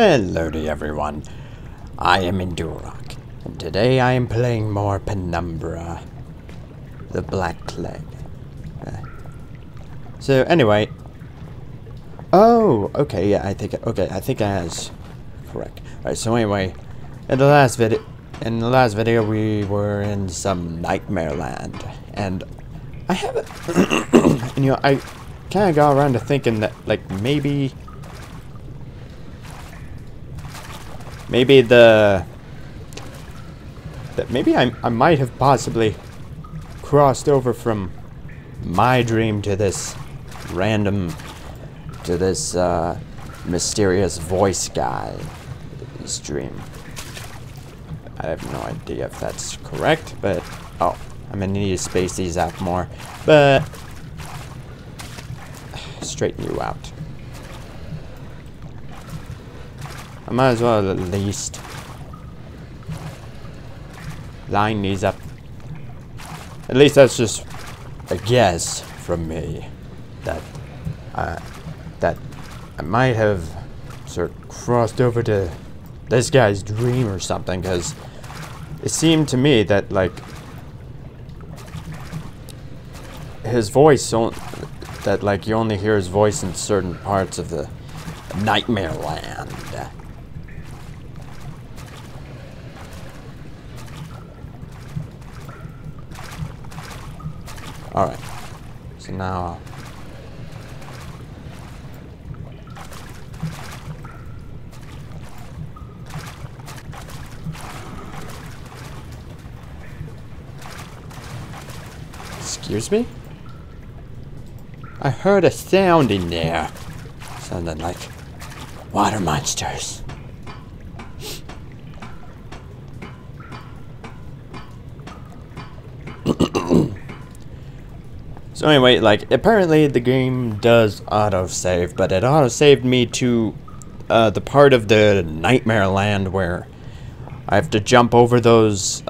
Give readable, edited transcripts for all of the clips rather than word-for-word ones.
Hello to everyone, I am Indurok, and today I am playing more Penumbra, the Black Plague. So anyway, oh, okay, yeah, I think I was correct. Alright, so anyway, in the last video we were in some nightmare land, and I haven't, and, you know, I kind of got around to thinking that, like, maybe I might have possibly crossed over from my dream to this mysterious voice guy's dream. I have no idea if that's correct, but oh, I'm gonna need to space these out more, but straighten you out. I might as well at least line these up. At least that's just a guess from me that I might have sort of crossed over to this guy's dream or something, because it seemed to me that, like, his voice, that, like, you only hear his voice in certain parts of the nightmare land. Alright, so now, excuse me? I heard a sound in there. Sounded like water monsters. So anyway, like, apparently the game does autosave, but it autosaved me to the part of the nightmare land where I have to jump over those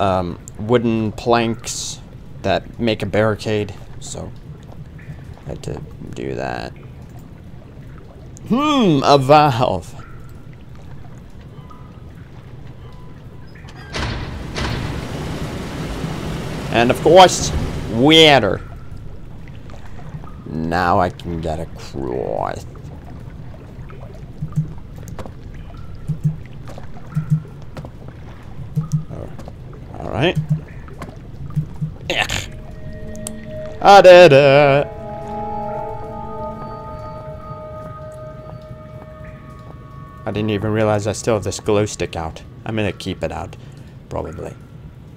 wooden planks that make a barricade. So I had to do that. A valve. And of course, water. Now I can get across. Oh. All right. Ech. I did it. I didn't even realize I still have this glow stick out. I'm gonna keep it out, probably.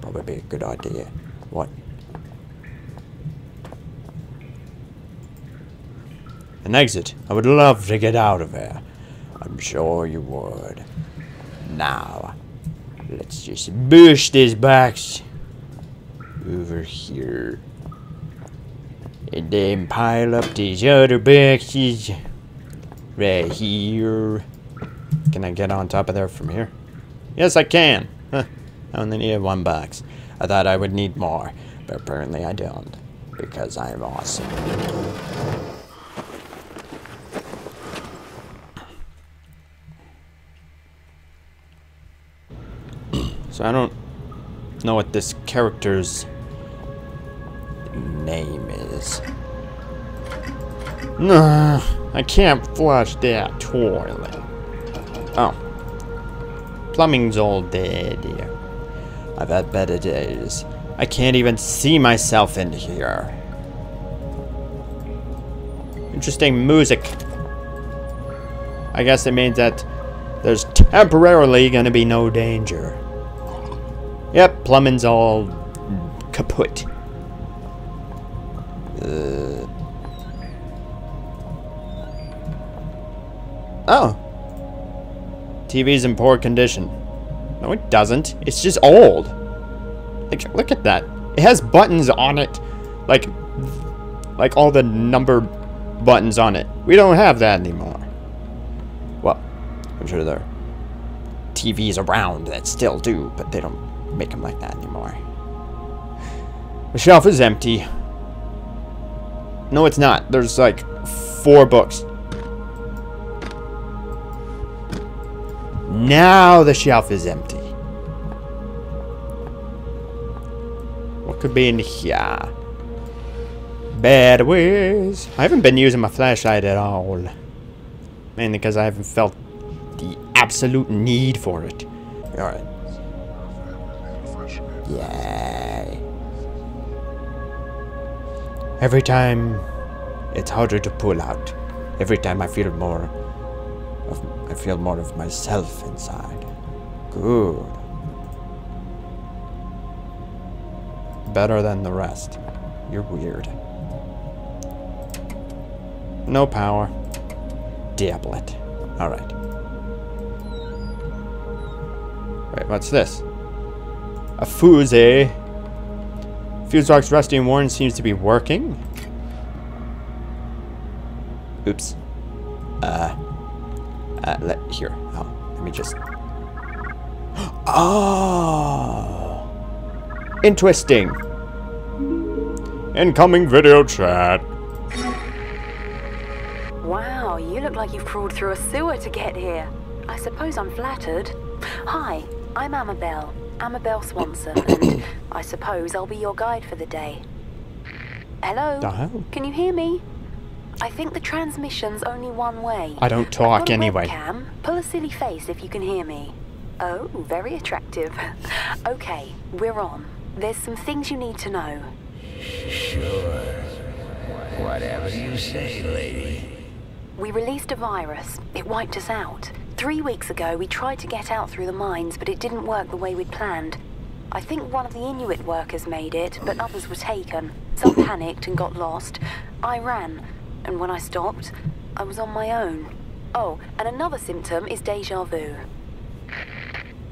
Probably a good idea. What? An exit. I would love to get out of here. I'm sure you would. Now, let's just push this box over here. And then pile up these other boxes right here. Can I get on top of there from here? Yes, I can. Huh. I only needed one box. I thought I would need more, but apparently I don't, because I'm awesome. So I don't know what this character's name is. No, I can't flush that toilet. Oh. Plumbing's all dead here. I've had better days. I can't even see myself in here. Interesting music. I guess it means that there's temporarily gonna be no danger. Yep, plumbing's all kaput. Oh. TV's in poor condition. No, it doesn't. It's just old. Like, look at that. It has buttons on it. Like all the number buttons on it. We don't have that anymore. Well, I'm sure there are TVs around that still do, but they don't make them like that anymore. The shelf is empty. No, it's not. There's like 4 books. Now the shelf is empty. What could be in here? Bad ways. I haven't been using my flashlight at all. Mainly because I haven't felt the absolute need for it. Alright. Yeah. Every time it's harder to pull out. Every time I feel more of myself inside. Good. Better than the rest. You're weird. No power. Diablo it. Alright. Wait, what's this? A fuse, eh? Fuse box rusty and worn, seems to be working. Oops. Here. Oh, let me just... Oh! Interesting. Incoming video chat. Wow, you look like you've crawled through a sewer to get here. I suppose I'm flattered. Hi, I'm Amabelle. Amabel Swanson, and I suppose I'll be your guide for the day. Hello? Can you hear me? I think the transmission's only one way. I don't talk anyway. Webcam, pull a silly face if you can hear me. Oh, very attractive. Okay, we're on. There's some things you need to know. Sure. Whatever you say, lady. We released a virus. It wiped us out. 3 weeks ago, we tried to get out through the mines, but it didn't work the way we'd planned. I think one of the Inuit workers made it, but others were taken. Some panicked and got lost. I ran, and when I stopped, I was on my own. Oh, and another symptom is déjà vu.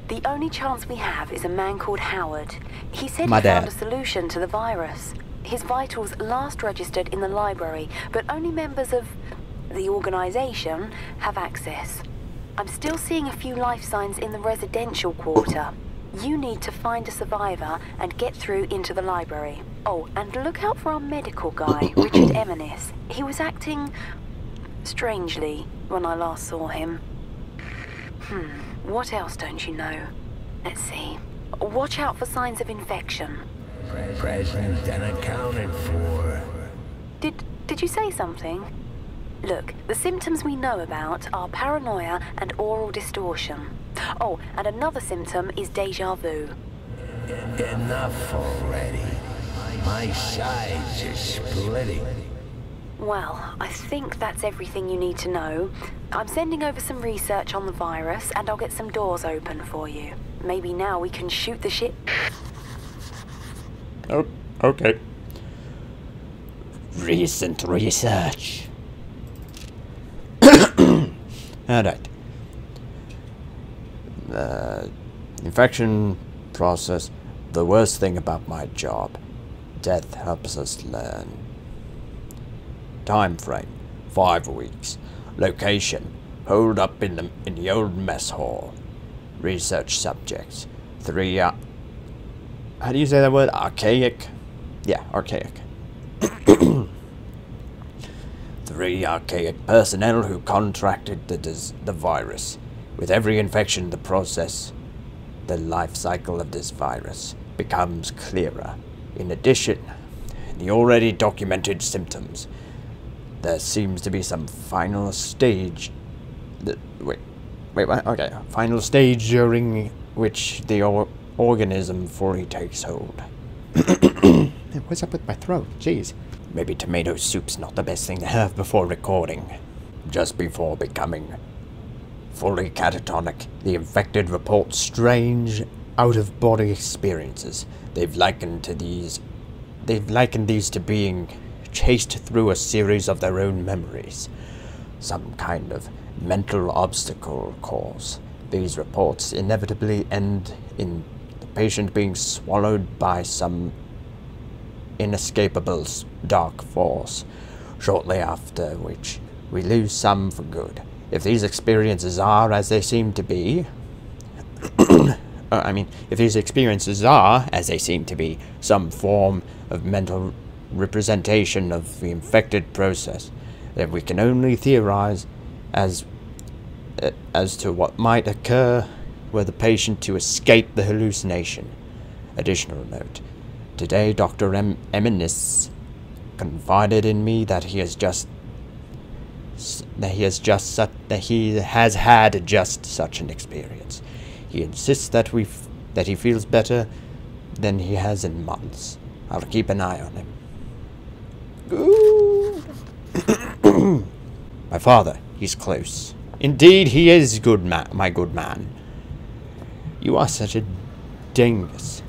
The only chance we have is a man called Howard. He said he found a solution to the virus. His vitals last registered in the library, but only members of the organization have access. I'm still seeing a few life signs in the residential quarter. You need to find a survivor and get through into the library. Oh, and look out for our medical guy, Richard Eminiss. He was acting strangely when I last saw him. What else don't you know? Let's see. Watch out for signs of infection. Present and accounted for. Did you say something? Look, the symptoms we know about are paranoia and oral distortion. Oh, and another symptom is déjà vu. Enough already. My sides are splitting. Well, I think that's everything you need to know. I'm sending over some research on the virus, and I'll get some doors open for you. Maybe now we can shoot the shit. Oh, okay. Recent research. Alright. Infection process. The worst thing about my job. Death helps us learn. Time frame. 5 weeks. Location. Hold up in the old mess hall. Research subjects. 3... how do you say that word? Archaic? Yeah, archaic. 3 archaic personnel who contracted the virus. With every infection, the life cycle of this virus becomes clearer. In addition, the already documented symptoms. There seems to be some final stage. Wait, what? Okay, final stage during which the organism fully takes hold. What's up with my throat? Jeez. Maybe tomato soup's not the best thing to have before recording. Just before becoming fully catatonic, the infected report strange, out-of-body experiences. They've likened these to being chased through a series of their own memories. Some kind of mental obstacle course. These reports inevitably end in the patient being swallowed by some inescapable dark force, shortly after which we lose some for good. If these experiences are as they seem to be, some form of mental representation of the infected process, then we can only theorize as as to what might occur were the patient to escape the hallucination. Additional note, today Dr. Eminiss confided in me that he has had just such an experience. He insists that he feels better than he has in months. I'll keep an eye on him. Good. My father, he's close. Indeed, he is good, my good man. You are such a dingus.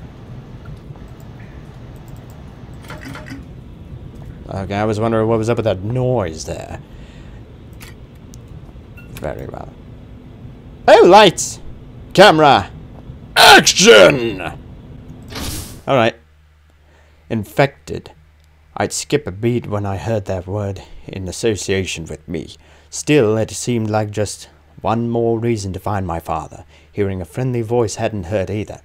Okay, I was wondering what was up with that noise there. Very well. Oh, lights! Camera! Action! Alright. Infected. I'd skip a beat when I heard that word in association with me. Still, it seemed like just one more reason to find my father. Hearing a friendly voice hadn't hurt either.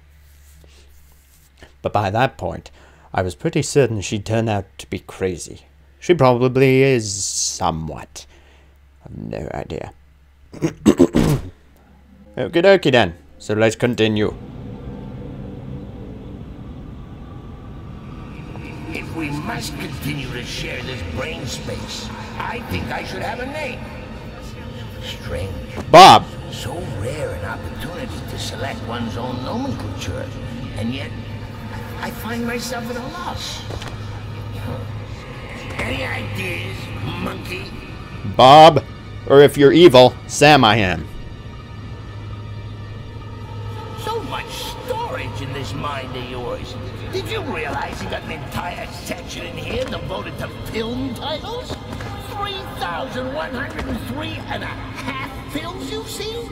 But by that point, I was pretty certain she'd turn out to be crazy. She probably is somewhat. I've no idea. Okie dokie then. So let's continue. If we must continue to share this brain space, I think I should have a name. Strange. Bob. So rare an opportunity to select one's own nomenclature, and yet I find myself at a loss. Any ideas, monkey? Bob, or if you're evil, Sam I am. So much storage in this mind of yours. Did you realize you got an entire section in here devoted to film titles? 3,103 and a half films you've seen?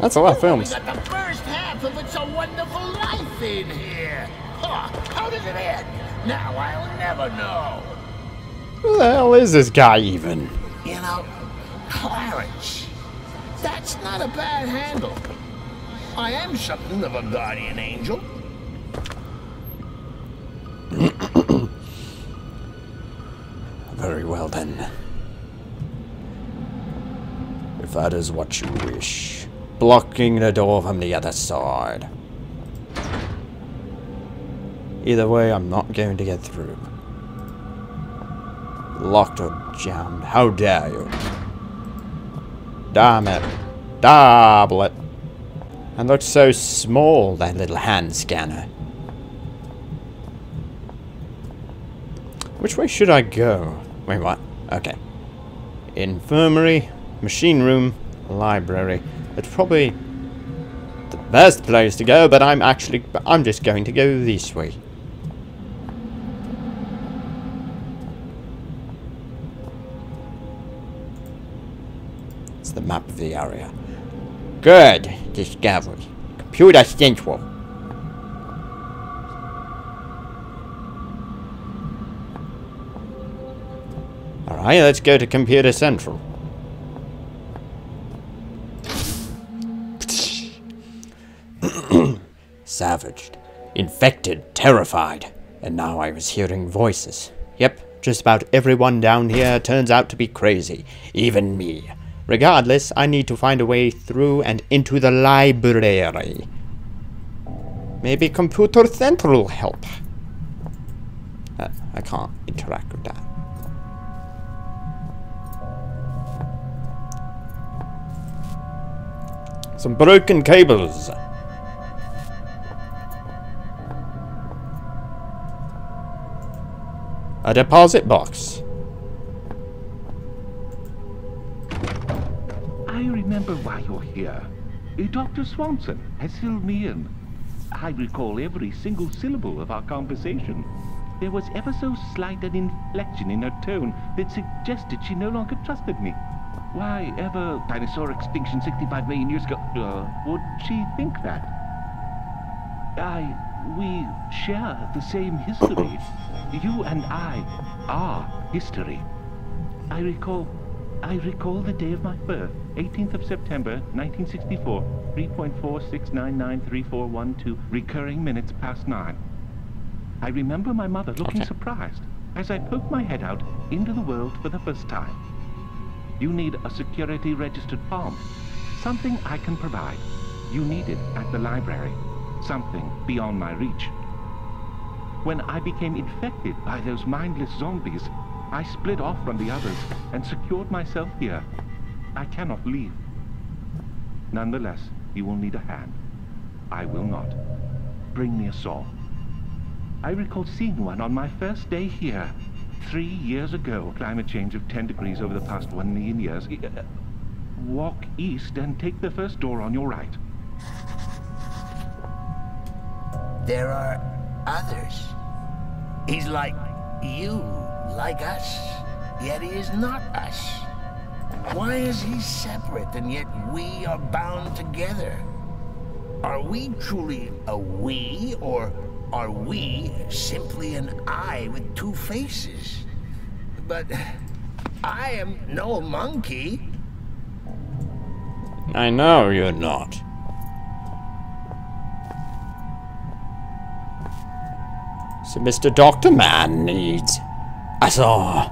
That's a lot of films. We got the first half of It's a Wonderful Life in here. Huh, how does it end? Now I'll never know. Who the hell is this guy even? You know, Clarence, that's not a bad handle. I am something of a guardian angel. Very well then. If that is what you wish. Blocking the door from the other side. Either way, I'm not going to get through. Locked or jammed. How dare you? Damn it. Double it. And looks so small, that little hand scanner. Which way should I go? Wait, what? Okay. Infirmary, machine room, library. It's probably the best place to go, but I'm just going to go this way. It's the map of the area. Good discovery. Computer central. Alright, let's go to computer central. Savaged, infected, terrified, and now I was hearing voices. Yep, just about everyone down here turns out to be crazy, even me. Regardless, I need to find a way through and into the library. Maybe computer central help. I can't interact with that. Some broken cables. A deposit box. I remember why you're here. Dr. Swanson has filled me in. I recall every single syllable of our conversation. There was ever so slight an inflection in her tone that suggested she no longer trusted me. Why ever dinosaur extinction 65 million years ago would she think that? We share the same history. You and I are history. I recall the day of my birth, 18th of September, 1964, 3.46993412, recurring minutes past 9. I remember my mother looking surprised as I poked my head out into the world for the first time. You need a security registered form. Something I can provide. You need it at the library. Something beyond my reach. When I became infected by those mindless zombies, I split off from the others and secured myself here. I cannot leave. Nonetheless, you will need a hand. I will not. Bring me a saw. I recall seeing one on my first day here. 3 years ago, climate change of 10 degrees over the past 1 million years. Walk east and take the first door on your right. There are others. He's like you, like us, yet he is not us. Why is he separate and yet we are bound together? Are we truly a we, or are we simply an I with two faces? But I am no monkey. I know you're not. So Mr. Doctor Man needs a saw.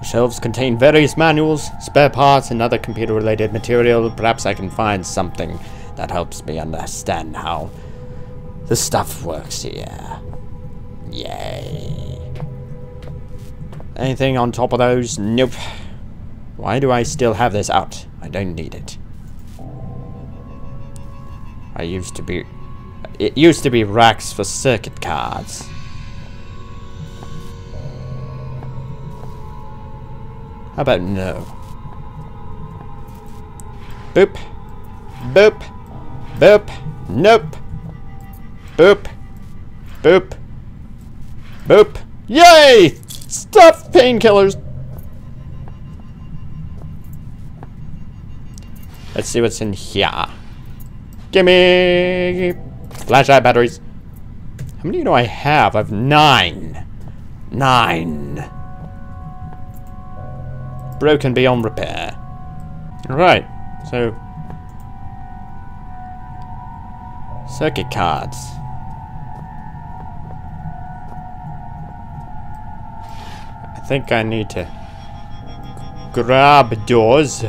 The shelves contain various manuals, spare parts, and other computer-related material. Perhaps I can find something that helps me understand how the stuff works here. Yay. Anything on top of those? Nope. Why do I still have this out? I don't need it. It used to be racks for circuit cards. How about no? Boop. Boop. Boop. Nope. Boop. Boop. Boop. Yay! Stuff painkillers! Let's see what's in here. Gimme flashlight batteries. How many do I have? I have 9. 9. Broken beyond repair. Alright, so circuit cards. I think I need to grab doors.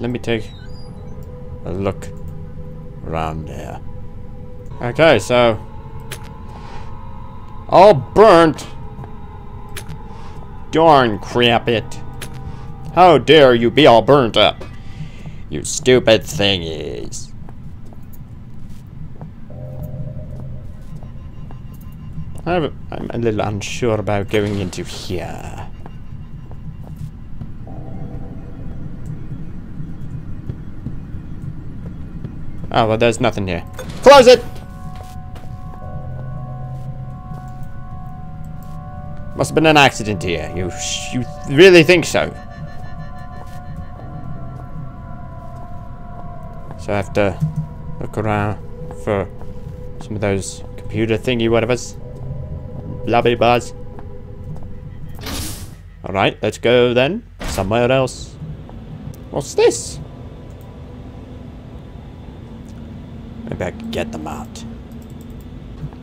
Let me take a look around there. Okay, so all burnt. Darn crap it. How dare you be all burnt up, you stupid thingies. I'm a little unsure about going into here. Oh, well, there's nothing here. Close it! Must have been an accident here. You really think so? So I have to look around for some of those computer thingy whatevers. Blabby buzz. Alright, let's go then. Somewhere else. What's this? Maybe I can get them out.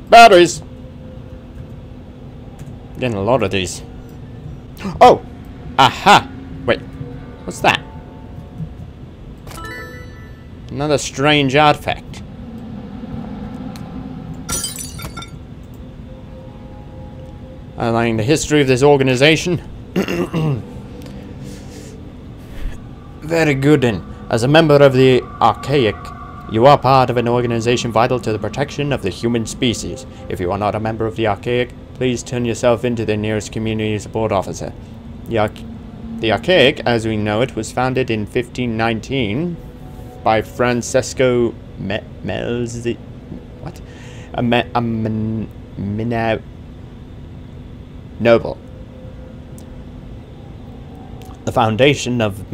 Batteries! Getting a lot of these. Oh! Aha! Wait. What's that? Another strange artifact. Outlining the history of this organization. Very good, then. As a member of the Archaic, you are part of an organization vital to the protection of the human species. If you are not a member of the Archaic, please turn yourself into the nearest community support officer. The Archaic, as we know it, was founded in 1519 by Francesco Melzi. What? Noble. The foundation of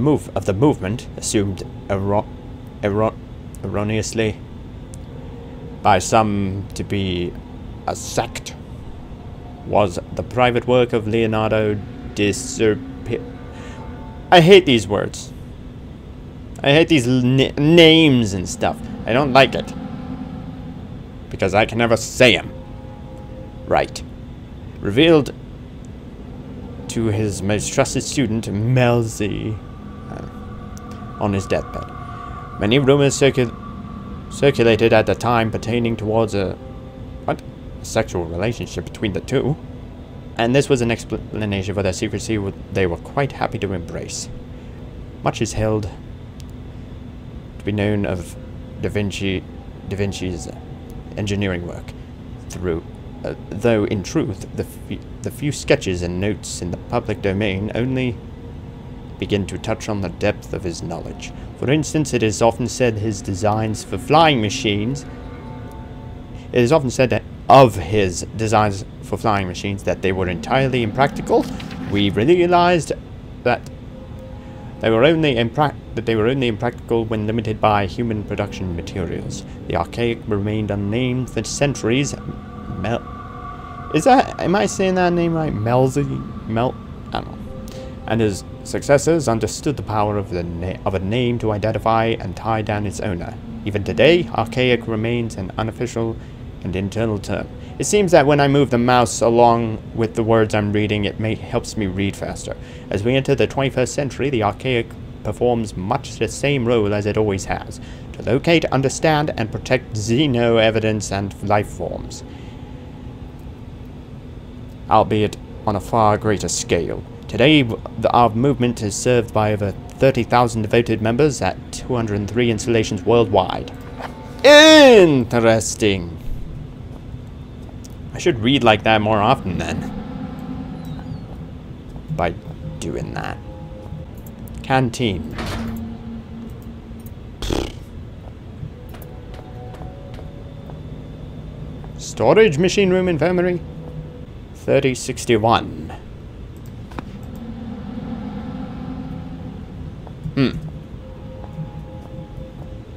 the movement assumed erroneously by some to be a sect was the private work of Leonardo da Vinci. I hate these words. I hate these names and stuff. I don't like it because I can never say them right. Revealed to his most trusted student, Melzi, on his deathbed. Many rumors circulated at the time pertaining towards a sexual relationship between the two, and this was an explanation for their secrecy they were quite happy to embrace. Much is held to be known of Da Vinci's engineering work, though in truth the few sketches and notes in the public domain only begin to touch on the depth of his knowledge. For instance, it is often said of his designs for flying machines that they were entirely impractical. We realized that they were only impractical when limited by human production materials. The Archaic remained unnamed for centuries. Am I saying that name right? I don't know. And his successors understood the power of a name to identify and tie down its owner. Even today, Archaic remains an unofficial and internal term. It seems that when I move the mouse along with the words I'm reading, it helps me read faster. As we enter the 21st century, the Archaic performs much the same role as it always has, to locate, understand, and protect xeno evidence and life forms, albeit on a far greater scale. Today, our movement is served by over 30,000 devoted members at 203 installations worldwide. Interesting! I should read like that more often then. By doing that. Canteen. Storage machine room infirmary. 3061.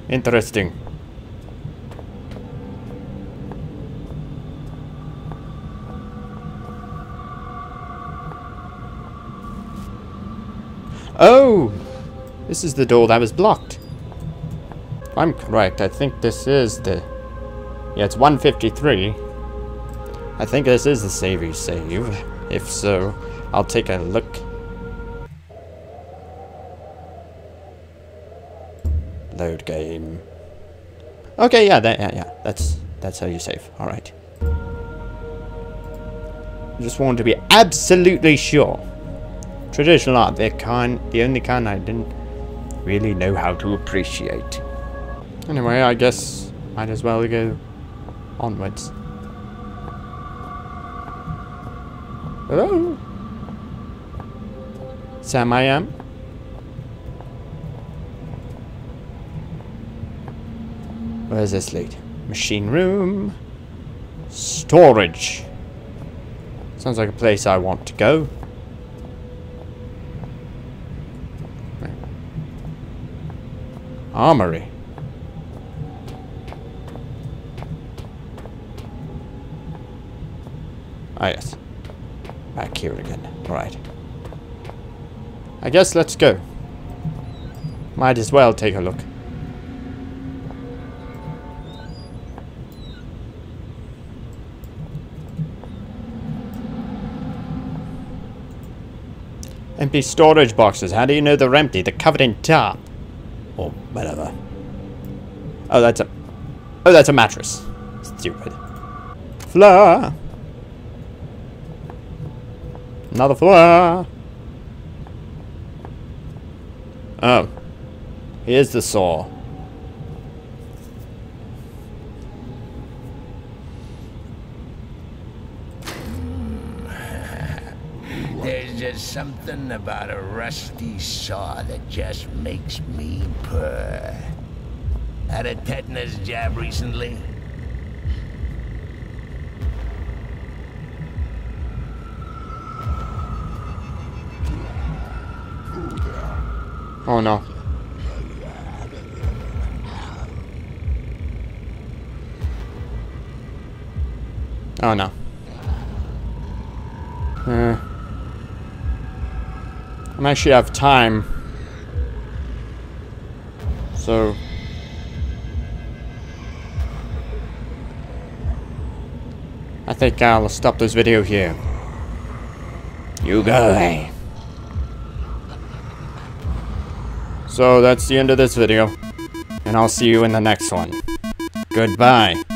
Interesting. Oh! This is the door that was blocked. If I'm correct, I think this is the... Yeah, it's 153. I think this is the save you save. If so, I'll take a look. Load game. Okay, that's how you save. All right. I just wanted to be absolutely sure. Traditional art, the only kind I didn't really know how to appreciate. Anyway, I guess might as well go onwards. Hello? Sam, I am. Where's this lead? Machine room. Storage. Sounds like a place I want to go. Armory. Ah, yes. Back here again. Alright. I guess let's go. Might as well take a look. Empty storage boxes. How do you know they're empty? They're covered in tar. Or whatever. Oh, that's a mattress. Stupid. Floor. Another floor. Oh. Here's the saw. There's just something about a rusty saw that just makes me purr. Had a tetanus jab recently? Oh no. Oh no. I'm actually out of time, so I think I'll stop this video here. You go away. So that's the end of this video, and I'll see you in the next one. Goodbye.